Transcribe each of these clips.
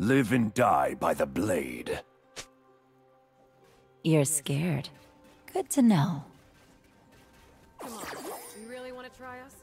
Live and die by the blade. You're scared. Good to know. Come on. You really want to try us?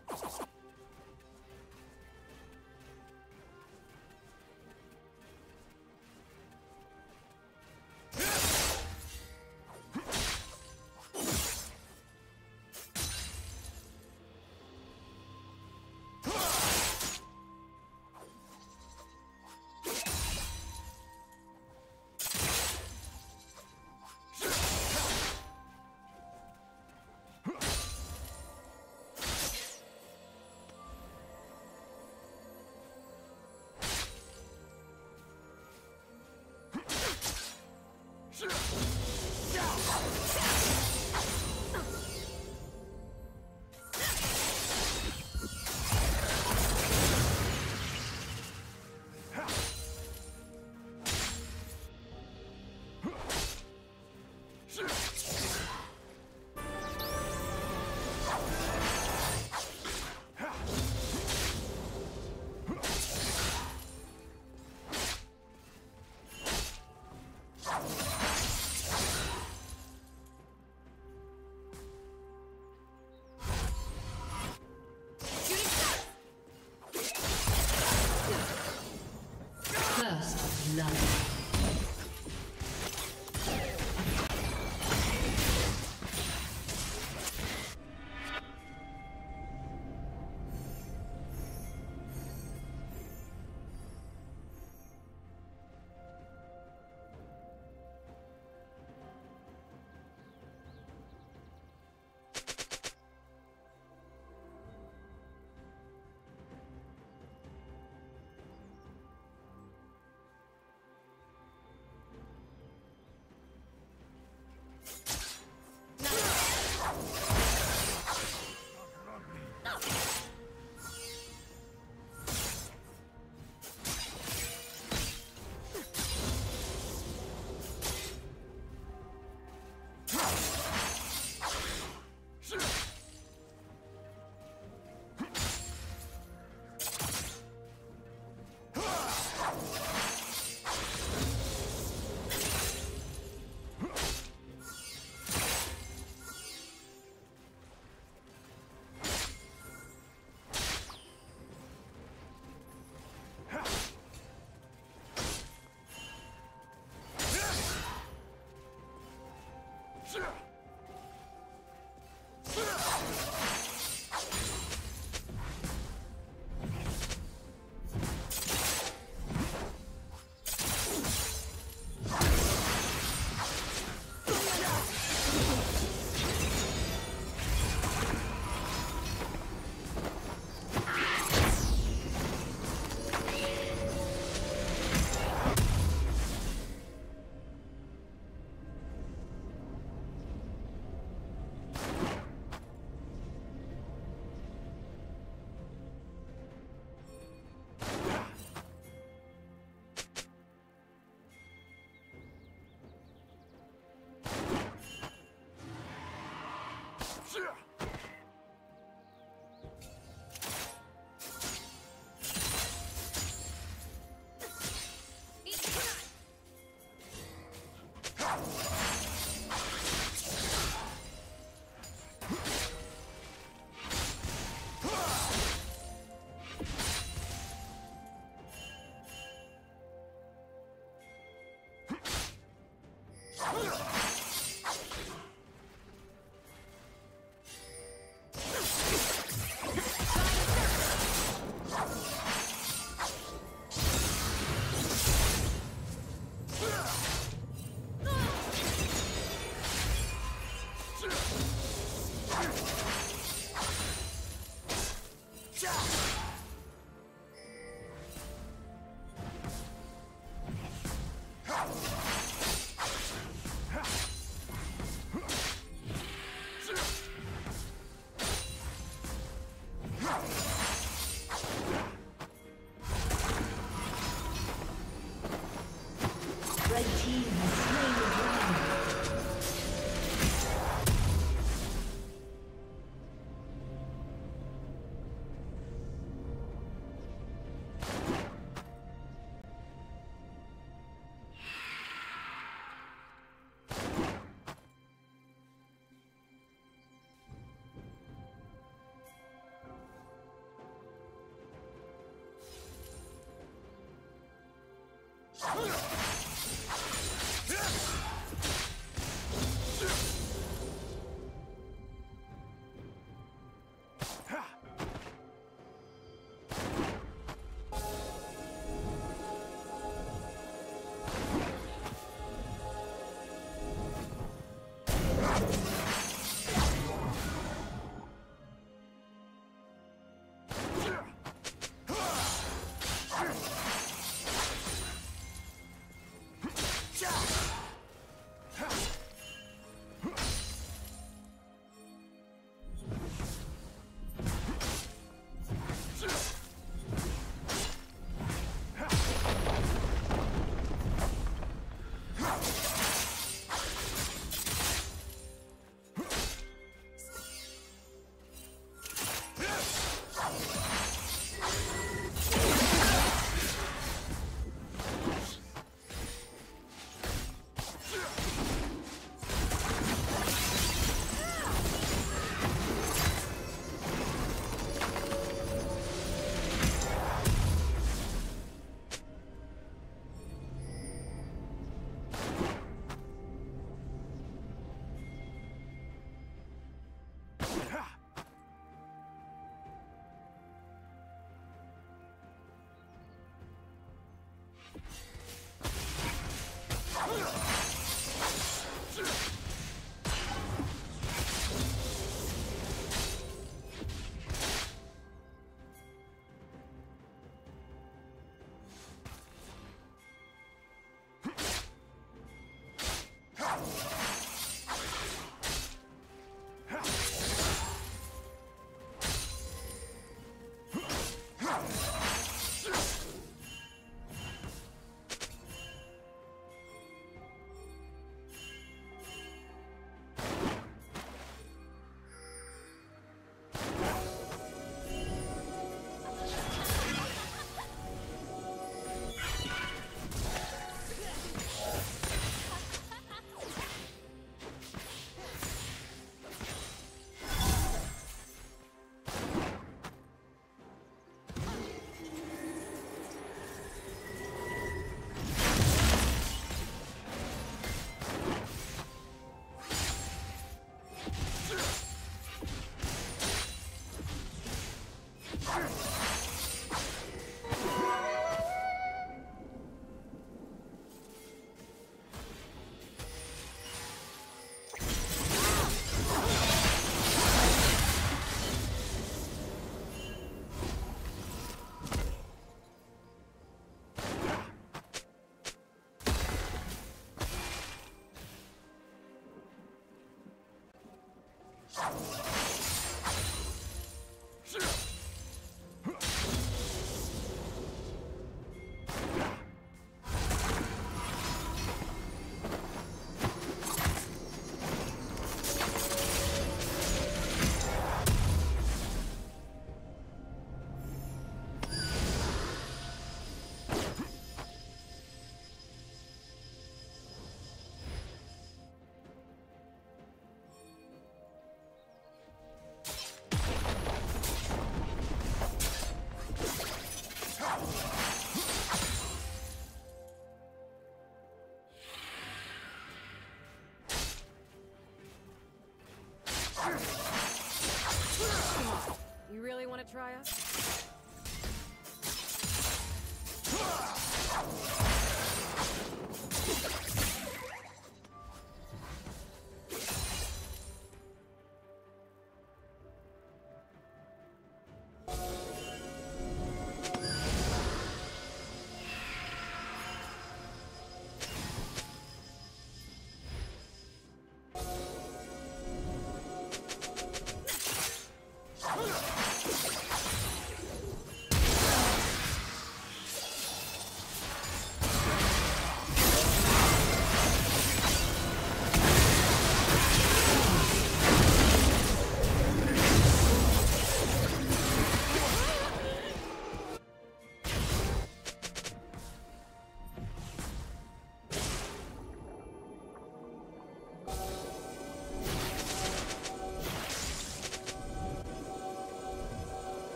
You really want to try us?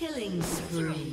Killing spree.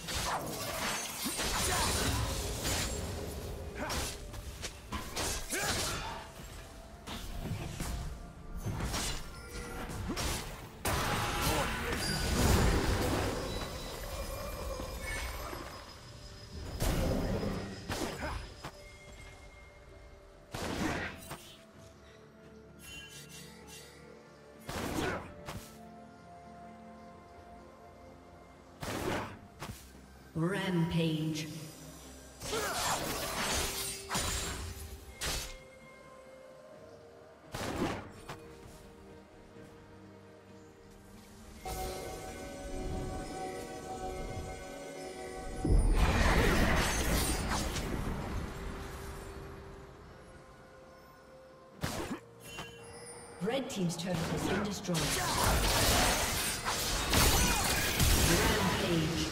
Rampage. Red team's turret has been destroyed. Rampage.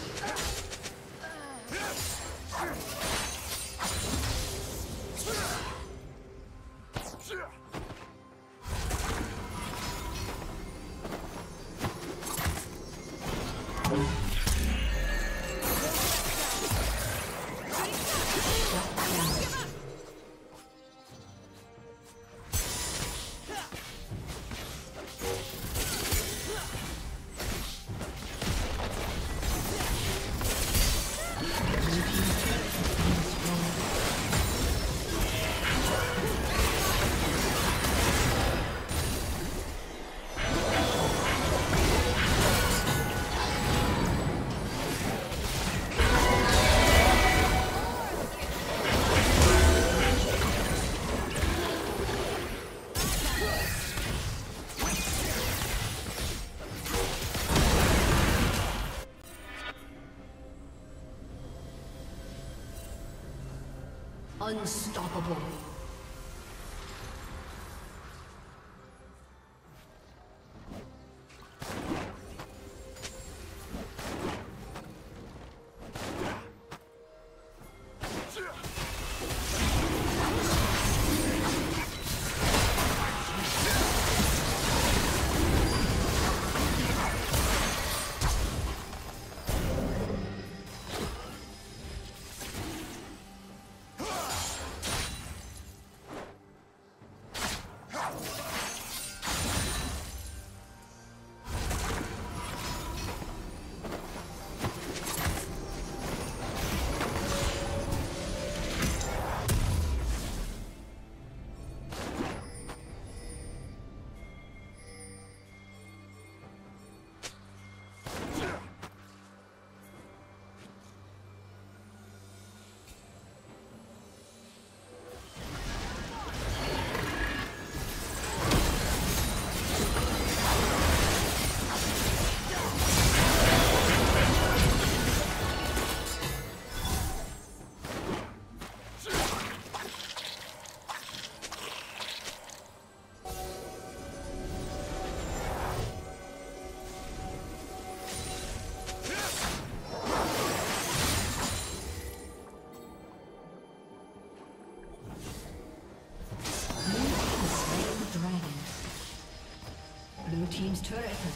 Unstoppable.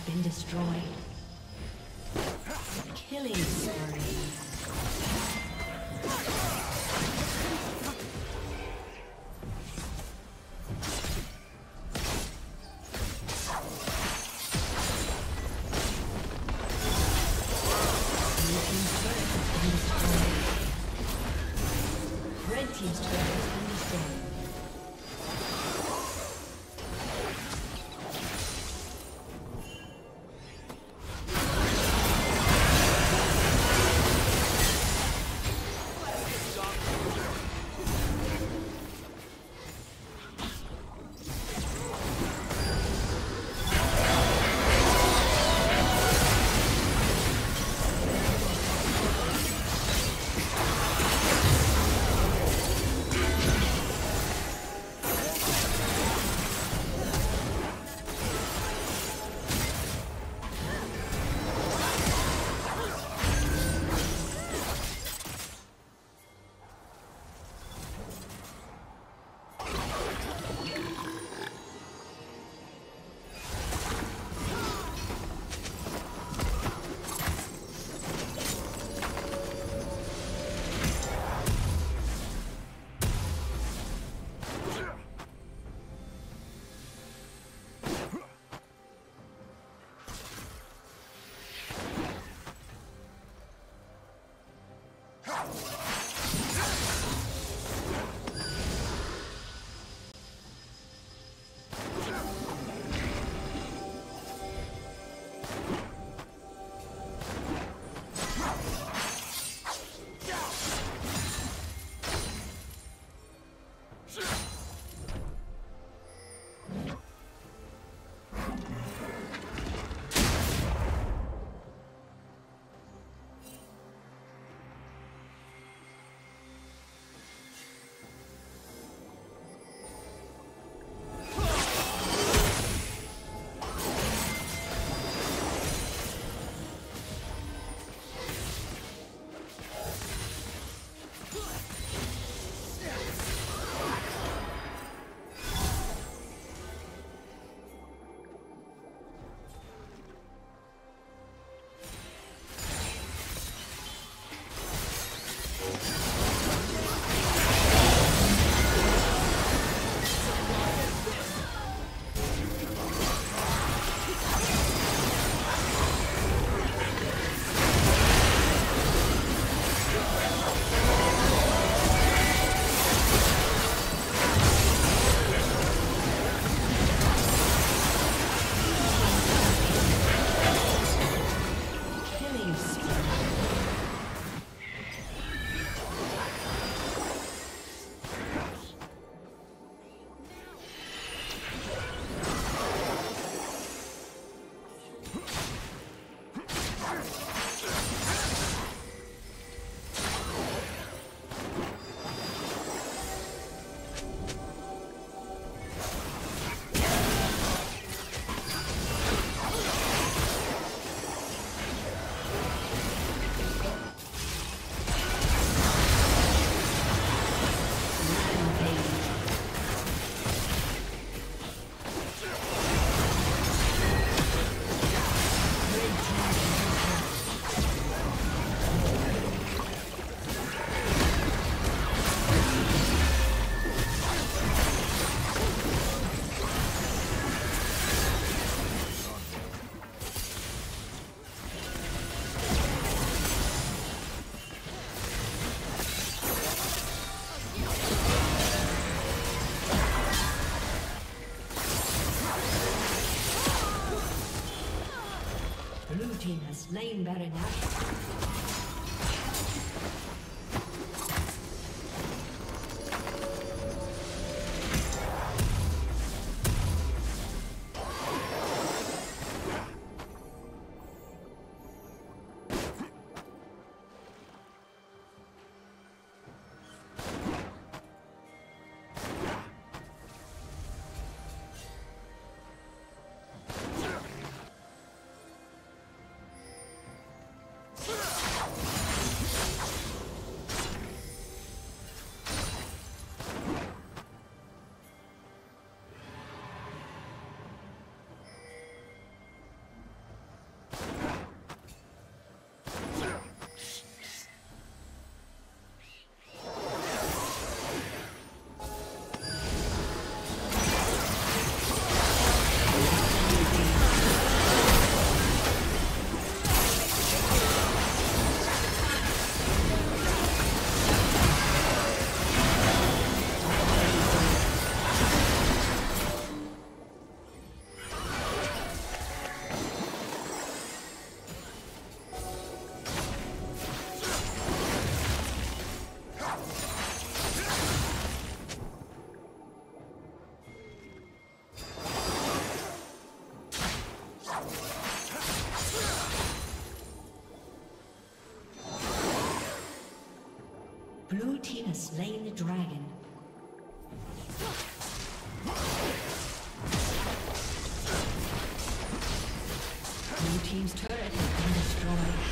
been destroyed. Killing spree. Slain Baron Blue team has slain the dragon. Blue team's turret has been destroyed.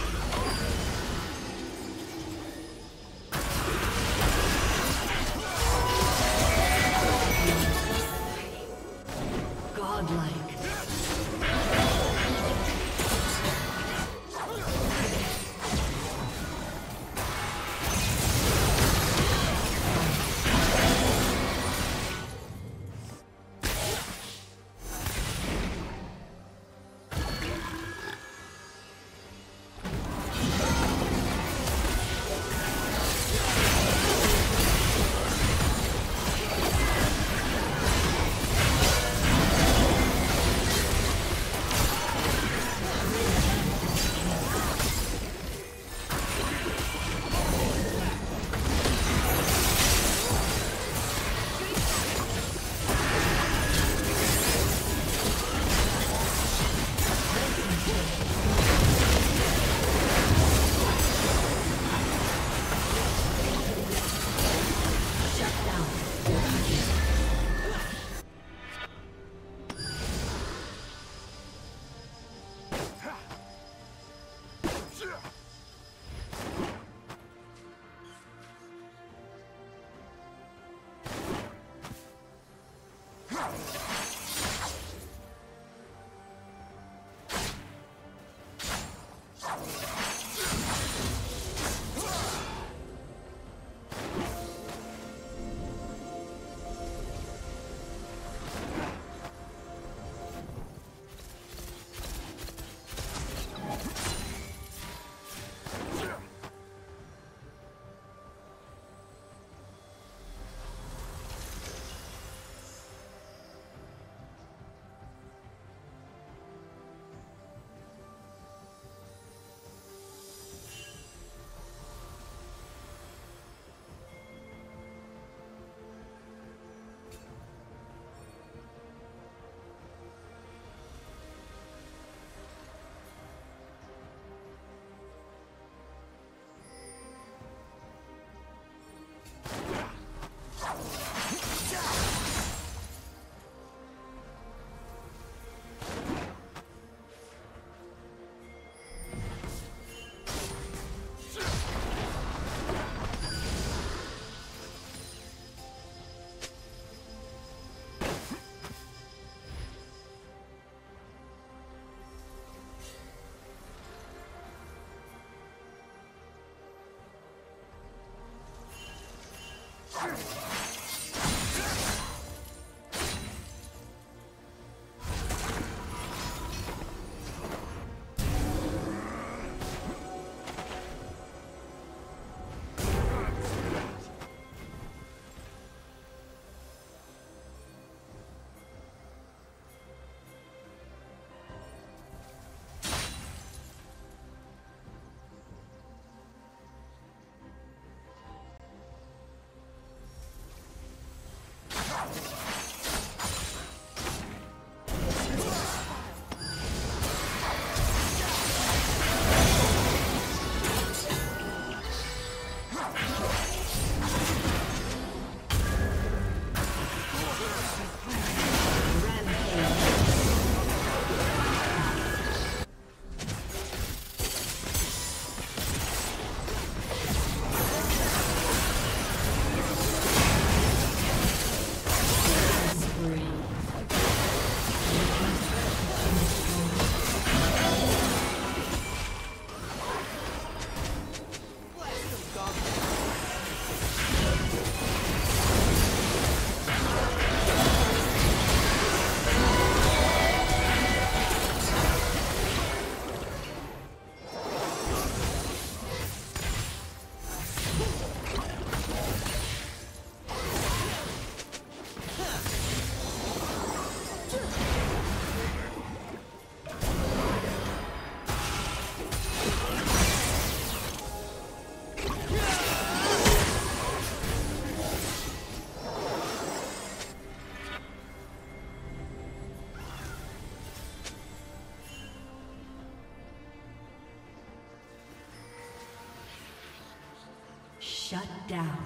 Shut down.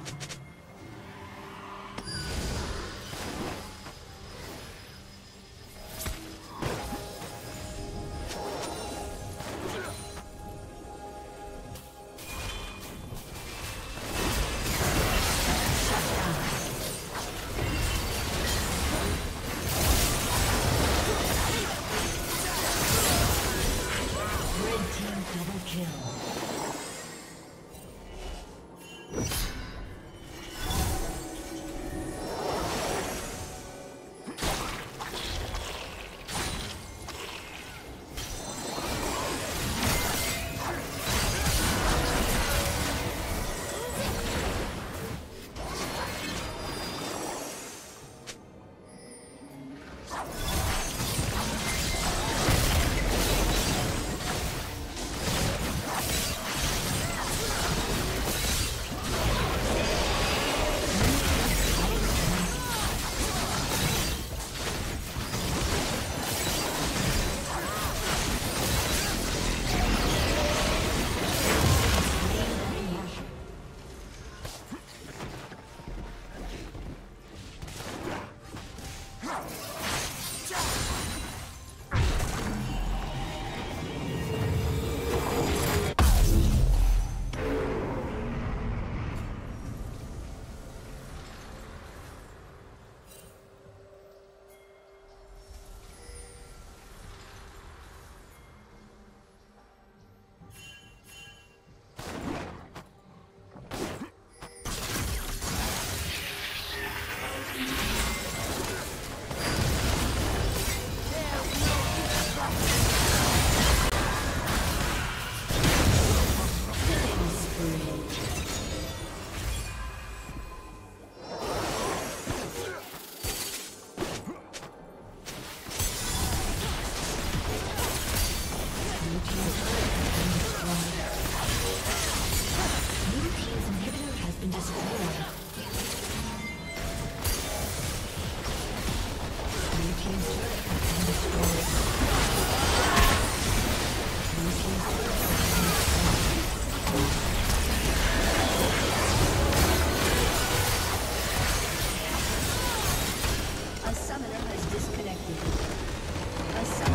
A summoner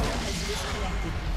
has disconnected.